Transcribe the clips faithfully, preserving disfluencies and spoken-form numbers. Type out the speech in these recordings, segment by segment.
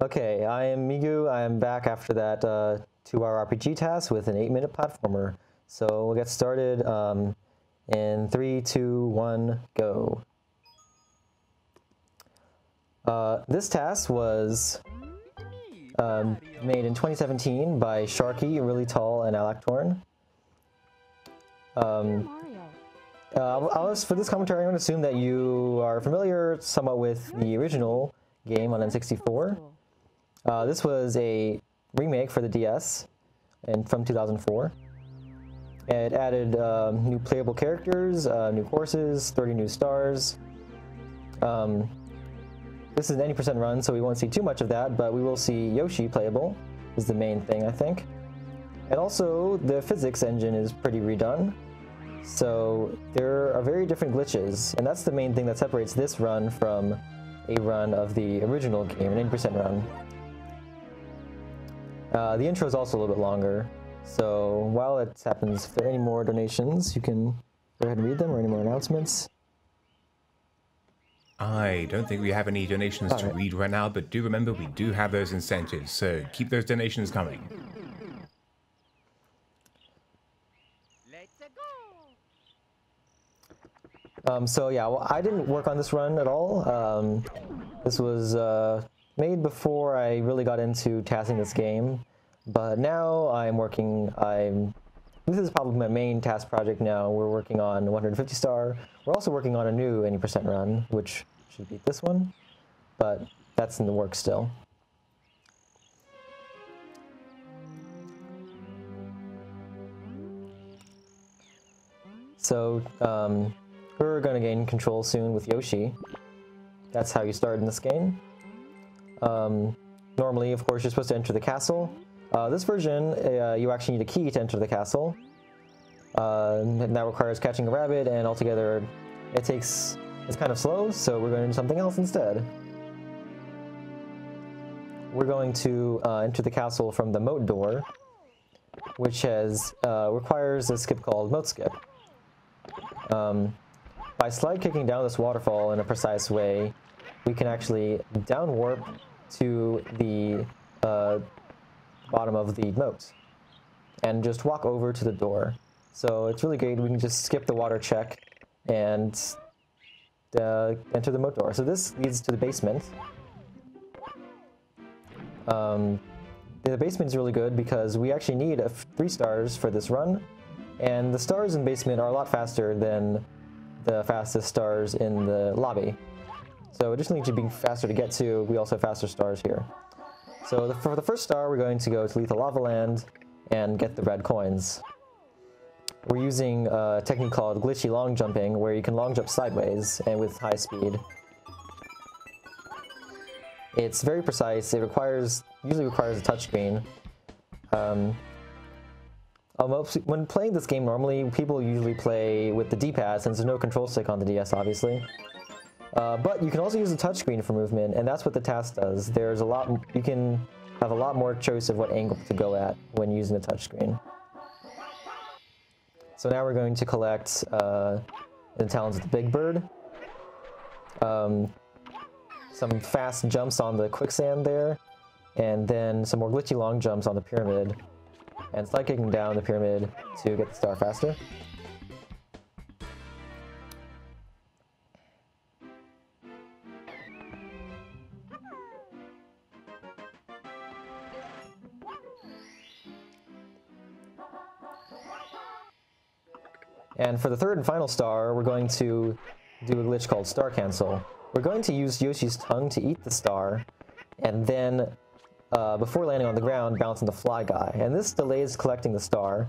Okay, I am Migu. I am back after that uh, two-hour R P G task with an eight-minute platformer. So we'll get started um, in three, two, one, go. Uh, this task was um, made in twenty seventeen by Sharky, Really Tall, and Alakhtorn. Um, uh, I'll just, for this commentary, I'm going to assume that you are familiar somewhat with the original game on N sixty-four. Uh, this was a remake for the D S and from two thousand four. It added um, new playable characters, uh, new courses, thirty new stars. Um, this is an ninety percent run, so we won't see too much of that, but we will see Yoshi playable is the main thing, I think. And also, the physics engine is pretty redone, so there are very different glitches, and that's the main thing that separates this run from a run of the original game, an eighty percent run. Uh, the intro is also a little bit longer, so while it happens, if there are any more donations, you can go ahead and read them, or any more announcements. I don't think we have any donations All to right. read right now, but do remember we do have those incentives, so keep those donations coming. Um, so yeah, well, I didn't work on this run at all. Um, this was uh, made before I really got into tasking this game, but now I'm working. I'm this is probably my main task project now. We're working on one hundred fifty star. We're also working on a new eighty percent run, which should beat this one, but that's in the works still. So. Um, We're going to gain control soon with Yoshi. That's how you start in this game. Um, normally, of course, you're supposed to enter the castle. Uh, this version, uh, you actually need a key to enter the castle. Uh, and that requires catching a rabbit, and altogether, it takes... It's kind of slow, so we're going to do something else instead. We're going to uh, enter the castle from the moat door, which has uh, requires a skip called moat skip. Um, By slide kicking down this waterfall in a precise way, we can actually down warp to the uh, bottom of the moat and just walk over to the door. So it's really great. We can just skip the water check and uh, enter the moat door. So this leads to the basement. Um, the basement is really good because we actually need a three stars for this run, and the stars in the basement are a lot faster than the fastest stars in the lobby. So additionally to being faster to get to, we also have faster stars here. So the, for the first star, we're going to go to Lethal Lava Land and get the red coins. We're using a technique called Glitchy Long Jumping, where you can long jump sideways and with high speed. It's very precise. It requires usually requires a touchscreen. Um, When playing this game normally, people usually play with the D-pad, since there's no control stick on the D S, obviously. Uh, but you can also use the touchscreen for movement, and that's what the task does. There's a lot you can have a lot more choice of what angle to go at when using the touchscreen. So now we're going to collect uh, the talons of the Big Bird. Um, some fast jumps on the quicksand there, and then some more glitchy long jumps on the pyramid. And slide kicking down the pyramid to get the star faster. And for the third and final star, we're going to do a glitch called Star Cancel. We're going to use Yoshi's tongue to eat the star, and then Uh, before landing on the ground, bounce on the fly guy, and this delays collecting the star.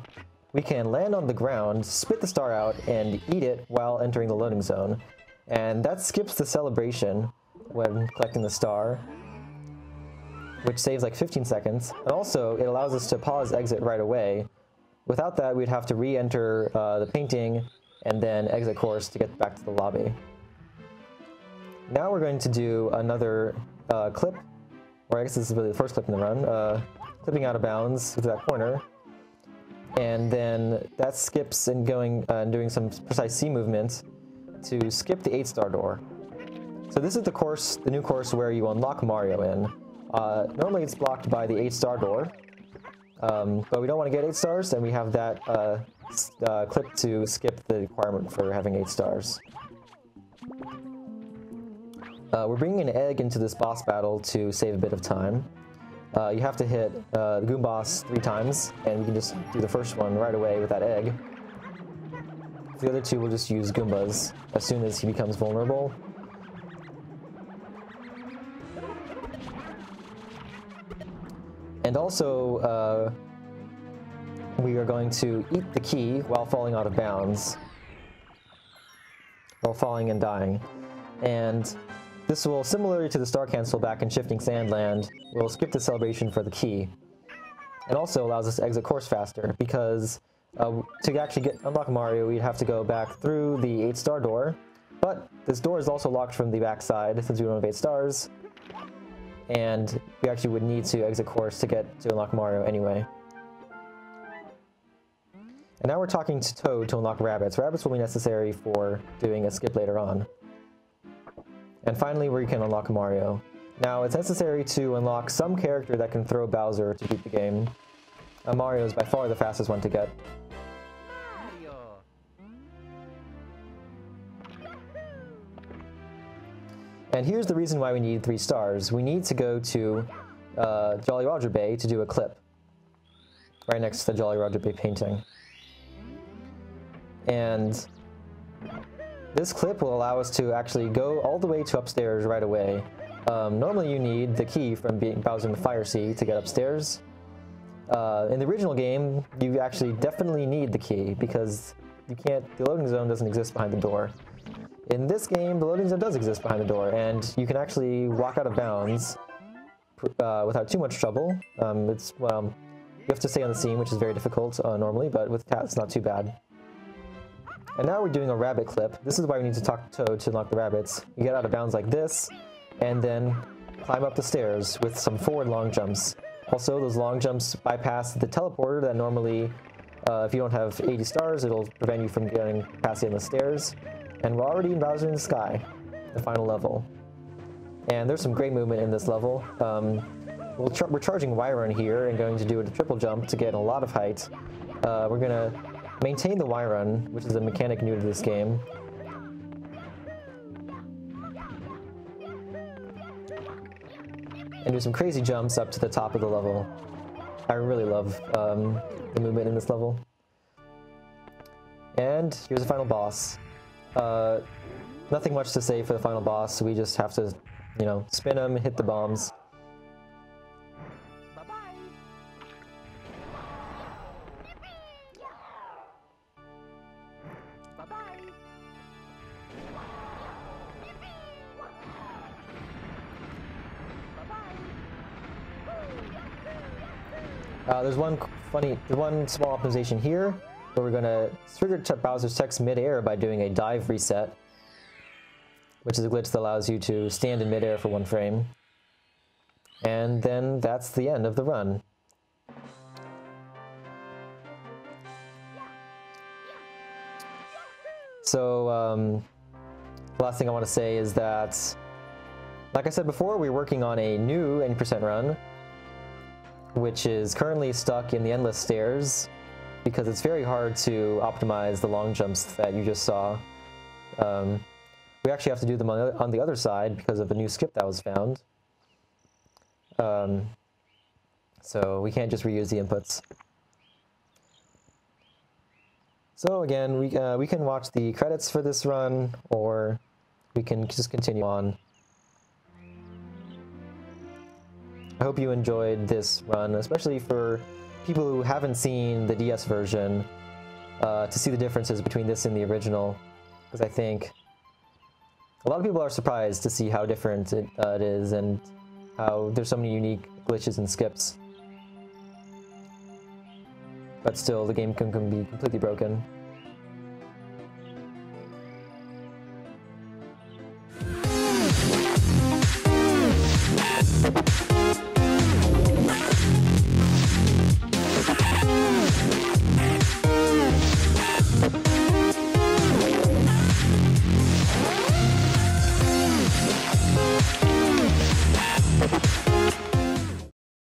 We can land on the ground, spit the star out, and eat it while entering the loading zone, and that skips the celebration when collecting the star, which saves like fifteen seconds, and also it allows us to pause exit right away. Without that, we'd have to re-enter uh, the painting and then exit course to get back to the lobby. Now we're going to do another uh, clip. Or I guess this is really the first clip in the run, uh, clipping out of bounds to that corner, and then that skips and going uh, and doing some precise C movements to skip the eight-star door. So this is the course, the new course where you unlock Mario in. Uh, normally it's blocked by the eight star door, um, but we don't want to get eight stars, and we have that uh, uh, clip to skip the requirement for having eight stars. Uh, we're bringing an egg into this boss battle to save a bit of time. Uh, you have to hit uh, the Goom boss three times, and we can just do the first one right away with that egg. The other two will just use Goombas as soon as he becomes vulnerable. And also, uh, we are going to eat the key while falling out of bounds. While falling and dying. And this will, similarly to the Star Cancel back in Shifting Sand Land, will skip the celebration for the key. And also allows us to exit course faster, because uh, to actually get unlock Mario, we'd have to go back through the eight star door. But this door is also locked from the backside, since we don't have eight stars. And we actually would need to exit course to get to unlock Mario anyway. And now we're talking to Toad to unlock rabbits. Rabbits will be necessary for doing a skip later on. And finally, we can unlock Mario. Now, it's necessary to unlock some character that can throw Bowser to beat the game. Uh, Mario is by far the fastest one to get. And here's the reason why we need three stars. We need to go to uh, Jolly Roger Bay to do a clip. Right next to the Jolly Roger Bay painting. And this clip will allow us to actually go all the way to upstairs right away. Um, normally you need the key from being Bowser in the Fire Sea to get upstairs. Uh, in the original game, you actually definitely need the key, because you can't, the loading zone doesn't exist behind the door. In this game, the loading zone does exist behind the door, and you can actually walk out of bounds uh, without too much trouble. Um, it's, well, you have to stay on the scene, which is very difficult uh, normally, but with cats, not too bad. And now we're doing a rabbit clip. This is why we need to talk to Toad to unlock the rabbits. You get out of bounds like this, and then climb up the stairs with some forward long jumps. Also, those long jumps bypass the teleporter that normally, uh, if you don't have eighty stars, it'll prevent you from getting past on the stairs. And we're already in Bowser in the Sky, the final level. And there's some great movement in this level. Um, we'll tra we're charging Y run here and going to do a triple jump to get a lot of height. Uh, we're going to maintain the Y run, which is a mechanic new to this game. And do some crazy jumps up to the top of the level. I really love um, the movement in this level. And here's the final boss. Uh, nothing much to say for the final boss. We just have to, you know, spin him, hit the bombs. Uh, there's one funny, one small optimization here, where we're going to trigger Bowser's text mid-air by doing a dive reset, which is a glitch that allows you to stand in mid-air for one frame. And then that's the end of the run. So, um, the last thing I want to say is that, like I said before, we're working on a new eighty percent run, which is currently stuck in the endless stairs, because it's very hard to optimize the long jumps that you just saw. Um, we actually have to do them on the other side because of a new skip that was found. Um, so we can't just reuse the inputs. So again, we, uh, we can watch the credits for this run, or we can just continue on. I hope you enjoyed this run, especially for people who haven't seen the D S version, uh, to see the differences between this and the original, because I think a lot of people are surprised to see how different it, uh, it is, and how there's so many unique glitches and skips. But still, the game can, can be completely broken.